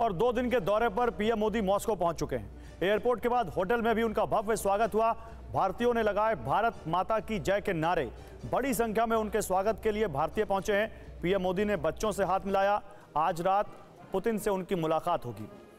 और 2 दिन के दौरे पर पीएम मोदी मॉस्को पहुंच चुके हैं। एयरपोर्ट के बाद होटल में भी उनका भव्य स्वागत हुआ। भारतीयों ने लगाए भारत माता की जय के नारे। बड़ी संख्या में उनके स्वागत के लिए भारतीय पहुंचे हैं। पीएम मोदी ने बच्चों से हाथ मिलाया। आज रात पुतिन से उनकी मुलाकात होगी।